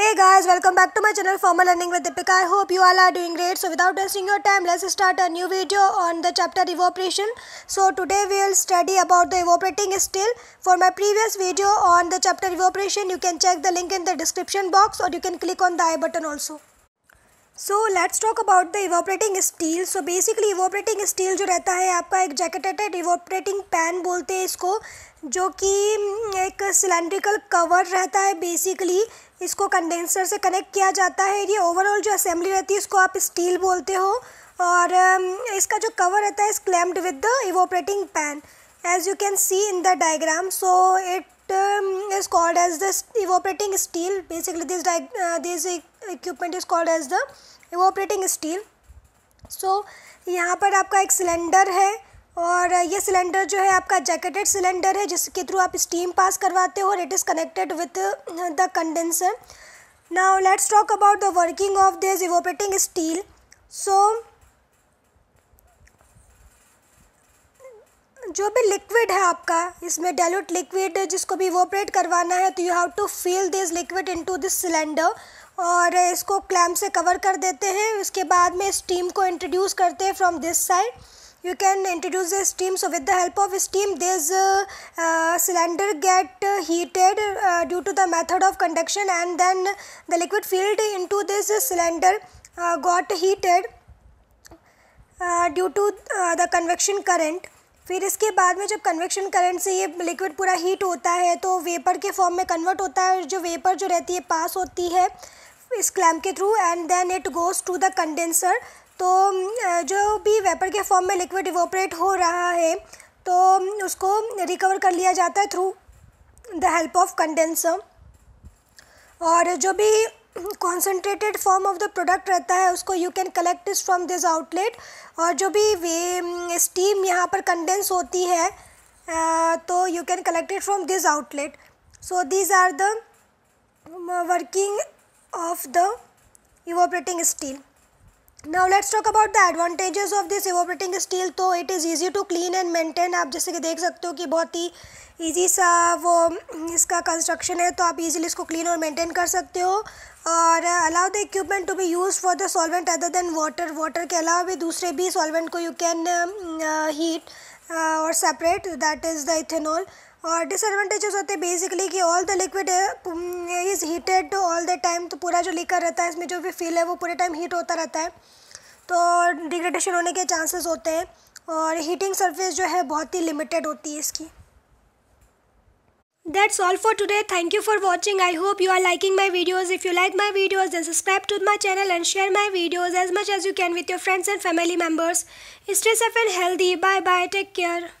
Hey guys, welcome back to my channel Pharma Learning with Deepika. I hope you all are doing great. So without wasting your time, let's start a new video on the chapter evaporation. So today we will study about the evaporating still. For my previous video on the chapter evaporation, you can check the link in the description box or you can click on the I button also. So let's talk about the evaporating still. So basically evaporating still जो रहता है आपका एक jacketed evaporating pan बोलते हैं इसको, जो कि एक सिलेंड्रिकल कवर रहता है. बेसिकली इसको कंडेंसर से कनेक्ट किया जाता है. ये ओवरऑल जो असेंबली रहती है इसको आप स्टील बोलते हो, और इसका जो कवर रहता है is clamped with the evaporating pan as you can see in the diagram. So it is called as the evaporating still. Basically this equipment is called as the evaporating still. So यहाँ पर आपका एक cylinder है और ये cylinder जो है आपका जैकेटेड सिलेंडर है जिसके थ्रू आप स्टीम पास करवाते हो, और it is connected with the condenser. Now let's talk about the working of this evaporating still. So जो भी लिक्विड है आपका इसमें डाइल्यूट लिक्विड जिसको भी इवोपरेट करवाना है, तो you have to feel this liquid into this cylinder और इसको क्लैम्प से कवर कर देते हैं. उसके बाद में स्टीम को इंट्रोड्यूस करते हैं from this side. You can introduce the steam. So with the help of steam, this cylinder get heated due to the method of conduction, and then the liquid filled into this cylinder got heated due to the convection current. फिर इसके बाद में जब convection current से ये liquid पूरा heat होता है तो वेपर के फॉर्म में कन्वर्ट होता है. जो वेपर जो रहती है पास होती है इस क्लैम्प के through, and then it goes to the condenser. तो जो भी वेपर के फॉर्म में लिक्विड इवोपरेट हो रहा है तो उसको रिकवर कर लिया जाता है through the help of condenser, और जो भी concentrated form of the product रहता है उसको यू कैन कलेक्ट इस फ्रॉम दिस आउटलेट. और जो भी वे स्टीम यहाँ पर कंडेंस होती है तो you can collect it from this outlet. So these are the working of the evaporating still. Now let's talk about the advantages of this evaporating steel. तो it is easy to clean and maintain. आप जैसे कि देख सकते हो कि बहुत ही easy सा वो इसका कंस्ट्रक्शन है, तो आप ईजिली इसको क्लीन और मेंटेन कर सकते हो. और allow the equipment to be use for the solvent other than water. Water के अलावा भी दूसरे भी सॉल्वेंट को यू कैन हीट और separate, that is the ethanol. और डिसएडवांटेजेस होते हैं बेसिकली कि all the liquid is heated all the time. तो पूरा जो लिक्विड रहता है इसमें जो भी फील है वो पूरे टाइम हीट होता रहता है, तो डिग्रेडेशन होने के चांसेस होते हैं. और हीटिंग सरफेस जो है बहुत ही लिमिटेड होती है इसकी. That's all for today. Thank you for watching. I hope you are liking my videos. If you like my videos, then subscribe to my channel and share my videos as much as you can with your friends and family members. Stay safe and healthy. Bye bye. Take care.